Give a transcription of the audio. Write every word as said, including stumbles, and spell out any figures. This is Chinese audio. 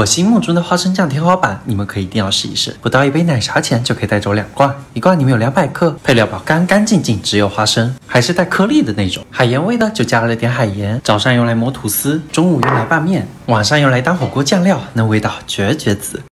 我心目中的花生酱天花板，你们可以一定要试一试。不到一杯奶茶钱就可以带走两罐，一罐里面有两百克，配料表干干净净，只有花生，还是带颗粒的那种。海盐味的就加了点海盐，早上用来磨吐司，中午用来拌面，晚上用来当火锅酱料，那味道绝绝子。